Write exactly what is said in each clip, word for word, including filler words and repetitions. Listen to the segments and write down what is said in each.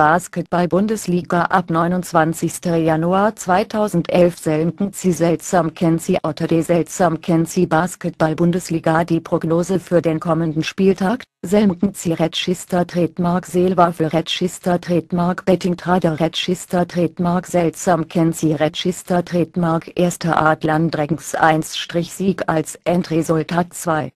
Basketball-Bundesliga ab neunundzwanzigsten Januar zweitausendelf. Selzer-McKenzie Selzer-McKenzie Unter der Selzer-McKenzie Basketball-Bundesliga die Prognose für den kommenden Spieltag. Selzer-McKenzie Register Tretmark SelWave Register Tretmark BettingTrader Register Tretmark Selzer-McKenzie Register Tretmark erster Artland Dragons eins Sieg als Endresultat zwei.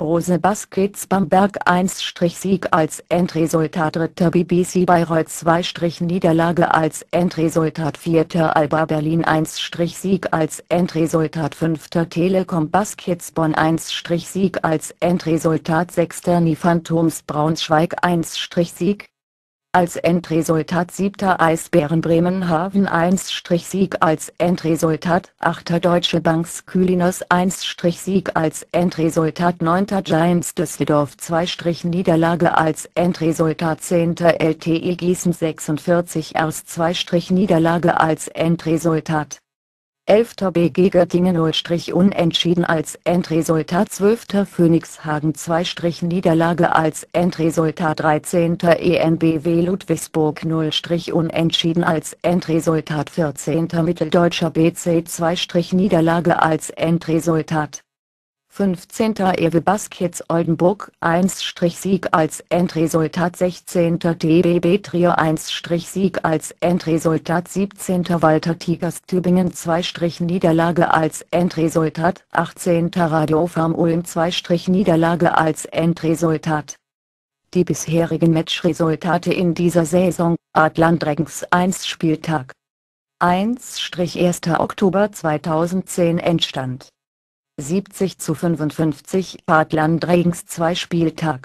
Brose Baskets Bamberg eins Sieg als Endresultat dritter B B C Bayreuth zwei Niederlage als Endresultat vierter Alba Berlin eins Sieg als Endresultat fünfter Telekom Baskets Bonn eins Sieg als Endresultat sechster N Y Phantoms Braunschweig eins Sieg. Als Endresultat siebter Eisbären Bremenhaven eins Sieg als Endresultat achter Deutsche Bank Skyliners eins Sieg als Endresultat neunter Giants Düsseldorf zwei Niederlage als Endresultat zehnter L T i Giessen sechsundvierzigers zwei Niederlage als Endresultat. elfter B G Göttingen null Unentschieden als Endresultat zwölfter Phoenix Hagen zwei Niederlage als Endresultat dreizehnter E N B W Ludwigsburg null Unentschieden als Endresultat vierzehnter Mitteldeutscher B C zwei Niederlage als Endresultat. fünfzehnter E W E Baskets Oldenburg eins Sieg als Endresultat sechzehnter T B B Trier eins Sieg als Endresultat siebzehnter Walter Tigers Tübingen zwei Niederlage als Endresultat achtzehnter Radiopharm Ulm zwei Niederlage als Endresultat. Die bisherigen Matchresultate in dieser Saison, Artland Dragons eins Spieltag. erster Oktober zweitausendzehn Endstand siebzig zu fünfundfünfzig Artland Dragons zwei Spieltag.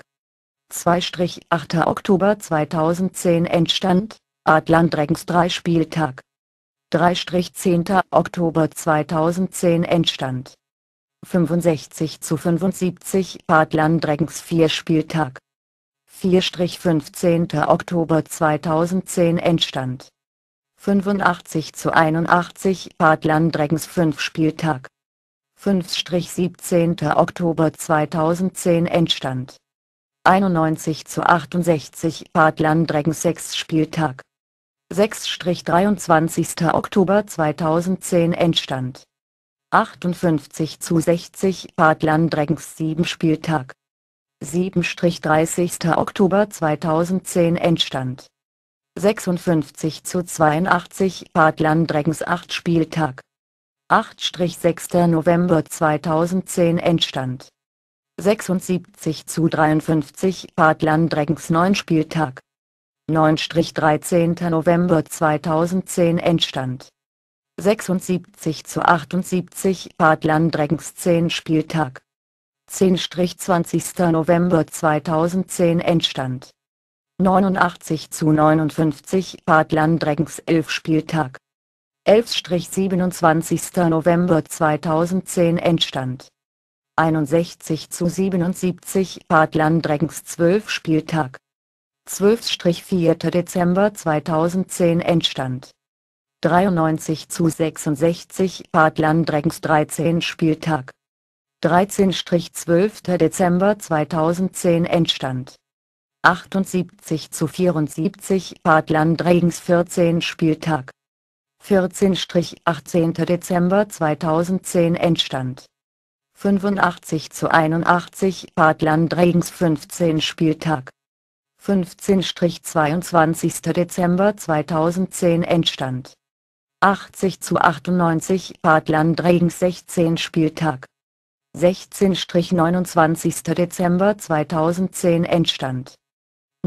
zweiter achter Oktober zweitausendzehn Endstand, Artland Dragons drei Spieltag. dritter zehnter Oktober zweitausendzehn Endstand. fünfundsechzig zu fünfundsiebzig Artland Dragons vier Spieltag. vierter fünfzehnter Oktober zweitausendzehn Endstand. fünfundachtzig zu einundachtzig Artland Dragons fünf Spieltag. fünfter siebzehnter Oktober zweitausendzehn Endstand. einundneunzig zu achtundsechzig Artland Dragons sechs Spieltag. sechster dreiundzwanzigster Oktober zweitausendzehn Endstand. achtundfünfzig zu sechzig Artland Dragons sieben Spieltag. siebter dreißigster Oktober zweitausendzehn Endstand. sechsundfünfzig zu zweiundachtzig Artland Dragons acht Spieltag. achter sechster November zweitausendzehn Endstand. sechsundsiebzig zu dreiundfünfzig Artland Dragons neun Spieltag. neunter dreizehnter November zweitausendzehn Endstand. sechsundsiebzig zu achtundsiebzig Artland Dragons zehn Spieltag. zehnter zwanzigster November zweitausendzehn Endstand. neunundachtzig zu neunundfünfzig Artland Dragons elf Spieltag. elfter siebenundzwanzigster November zweitausendzehn Endstand. einundsechzig zu siebenundsiebzig Artland Dragons zwölf Spieltag. zwölfter vierter Dezember zweitausendzehn Endstand. dreiundneunzig zu sechsundsechzig Artland Dragons dreizehn Spieltag. dreizehnter zwölfter Dezember zweitausendzehn Endstand. achtundsiebzig zu vierundsiebzig Artland Dragons vierzehn Spieltag. vierzehnter achtzehnter Dezember zweitausendzehn Endstand. fünfundachtzig zu einundachtzig Artland Dragons fünfzehn Spieltag. fünfzehnter zweiundzwanzigster Dezember zweitausendzehn Endstand. achtzig zu achtundneunzig Artland Dragons sechzehn Spieltag. sechzehnter neunundzwanzigster Dezember zweitausendzehn Endstand.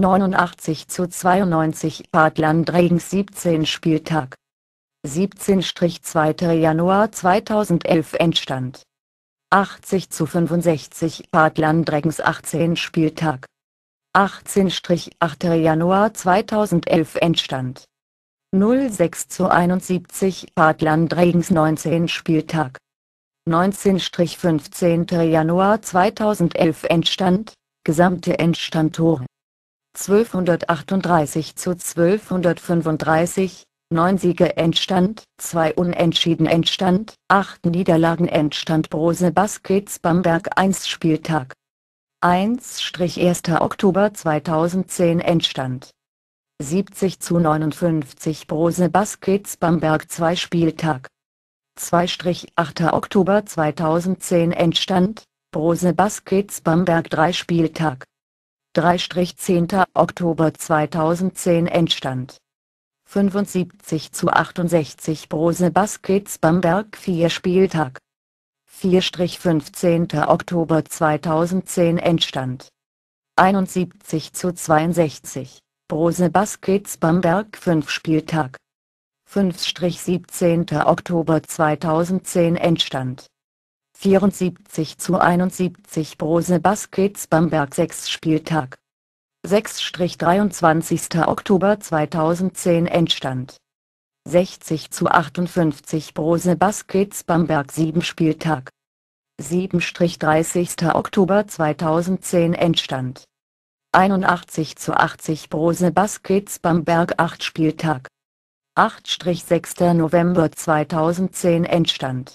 neunundachtzig zu zweiundneunzig Artland Dragons siebzehn Spieltag. siebzehnter zweiter Januar zweitausendelf Endstand. achtzig zu fünfundsechzig Artland Dragons achtzehn Spieltag. achtzehnter achter Januar zweitausendelf Endstand. null sechs zu einundsiebzig Artland Dragons neunzehn Spieltag. neunzehnter fünfzehnter Januar zweitausendelf Endstand, gesamte Endstandtore. zwölfhundertachtunddreißig zu zwölfhundertfünfunddreißig neun Siege Endstand, zwei Unentschieden Endstand, acht Niederlagen Endstand Brose Baskets Bamberg eins Spieltag. erster Oktober zweitausendzehn Endstand. siebzig zu neunundfünfzig Brose Baskets Bamberg. Zwei Spieltag. zweiter achter Oktober zweitausendzehn Endstand, Brose Baskets Bamberg drei Spieltag. dritter zehnter Oktober zweitausendzehn Endstand. fünfundsiebzig zu achtundsechzig Brose Baskets Bamberg vier Spieltag. vierter fünfzehnter Oktober zweitausendzehn Endstand. einundsiebzig zu zweiundsechzig, Brose Baskets Bamberg fünf Spieltag. fünfter siebzehnter Oktober zweitausendzehn Endstand. vierundsiebzig zu einundsiebzig Brose Baskets Bamberg sechs Spieltag. sechster dreiundzwanzigster Oktober zweitausendzehn Endstand. sechzig zu achtundfünfzig Brose Baskets Bamberg sieben Spieltag. siebter dreißigster Oktober zweitausendzehn Endstand. einundachtzig zu achtzig Brose Baskets Bamberg acht Spieltag. achter sechster November zweitausendzehn Endstand.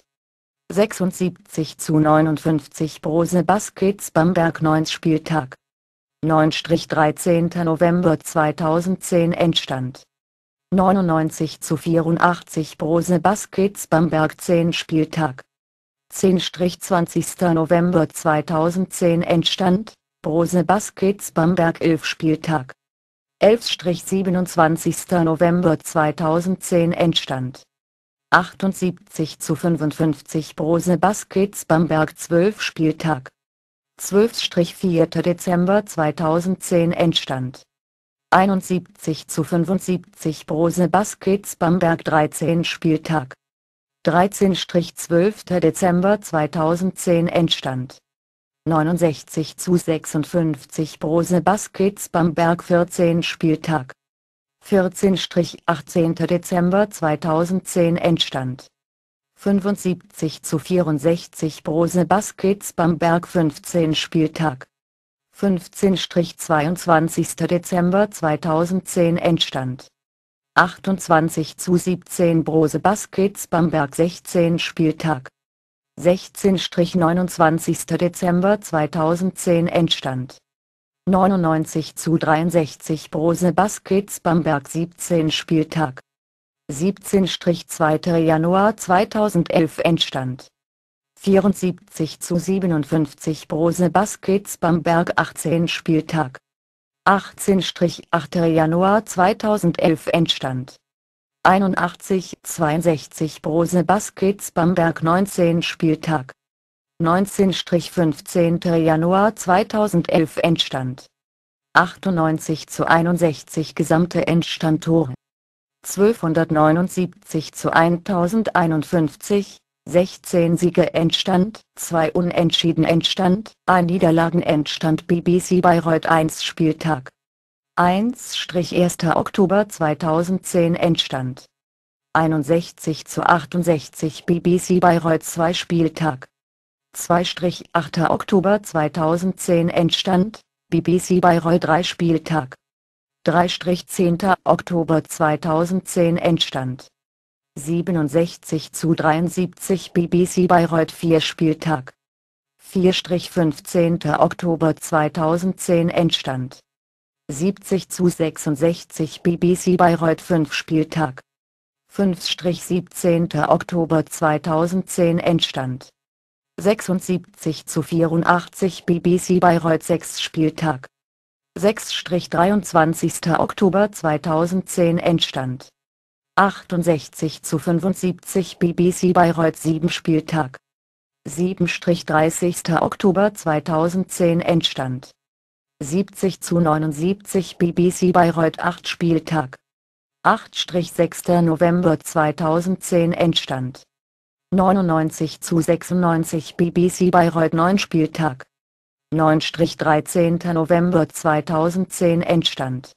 sechsundsiebzig zu neunundfünfzig Brose Baskets Bamberg neun Spieltag. neunter dreizehnter November zweitausendzehn Endstand. neunundneunzig zu vierundachtzig Brose Baskets Bamberg zehn Spieltag. zehnter zwanzigster November zweitausendzehn Endstand, Brose Baskets Bamberg elf Spieltag. elfter siebenundzwanzigster November zweitausendzehn Endstand. achtundsiebzig zu fünfundfünfzig Brose Baskets Bamberg zwölf Spieltag. zwölfter vierter Dezember zweitausendzehn Endstand. einundsiebzig zu fünfundsiebzig Brose Baskets Bamberg dreizehn Spieltag. dreizehnter zwölfter Dezember zweitausendzehn Endstand. neunundsechzig zu sechsundfünfzig Brose Baskets Bamberg vierzehn Spieltag. vierzehnter achtzehnter Dezember zweitausendzehn Endstand. fünfundsiebzig zu vierundsechzig Brose Baskets Bamberg fünfzehn Spieltag. fünfzehnter zweiundzwanzigster Dezember zweitausendzehn Endstand. achtundzwanzig zu siebzehn Brose Baskets Bamberg sechzehn Spieltag. sechzehnter neunundzwanzigster Dezember zweitausendzehn Endstand. neunundneunzig zu dreiundsechzig Brose Baskets Bamberg siebzehn Spieltag. siebzehnter zweiter Januar zweitausendelf Endstand. vierundsiebzig zu siebenundfünfzig Brose Baskets Bamberg achtzehn Spieltag. achtzehnter achter Januar zweitausendelf Endstand. einundachtzig zu zweiundsechzig Brose Baskets Bamberg neunzehn Spieltag. neunzehnter fünfzehnter Januar zweitausendelf Endstand. achtundneunzig zu einundsechzig gesamte Endstandtore. zwölfhundertneunundsiebzig zu eintausendeinundfünfzig, sechzehn Siege Endstand, zwei Unentschieden Endstand, ein Niederlagen Endstand. B B C Bayreuth eins Spieltag. erster Oktober zweitausendzehn Endstand. einundsechzig zu achtundsechzig B B C Bayreuth zwei Spieltag. zweiter achter Oktober zweitausendzehn Endstand, B B C Bayreuth drei Spieltag. dritter zehnter Oktober zweitausendzehn Endstand. siebenundsechzig zu dreiundsiebzig B B C Bayreuth vier Spieltag. vierter fünfzehnter Oktober zweitausendzehn Endstand. siebzig zu sechsundsechzig B B C Bayreuth fünf Spieltag. fünfter siebzehnter Oktober zweitausendzehn Endstand. sechsundsiebzig zu vierundachtzig B B C Bayreuth sechs Spieltag. sechster dreiundzwanzigster Oktober zweitausendzehn Endstand. achtundsechzig zu fünfundsiebzig B B C Bayreuth sieben Spieltag. siebter dreißigster Oktober zweitausendzehn Endstand. siebzig zu neunundsiebzig B B C Bayreuth acht Spieltag. achter sechster November zweitausendzehn Endstand. neunundneunzig zu sechsundneunzig B B C Bayreuth neun Spieltag. neunter dreizehnter November zweitausendzehn Endstand.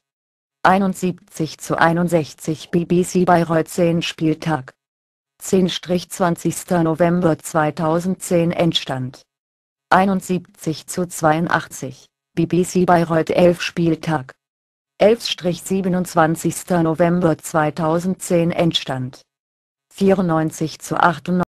einundsiebzig zu einundsechzig B B C Bayreuth zehn Spieltag. zehnter zwanzigster November zweitausendzehn Endstand. einundsiebzig zu zweiundachtzig B B C Bayreuth elf Spieltag. elfter siebenundzwanzigster November zweitausendzehn Endstand. vierundneunzig zu achtundneunzig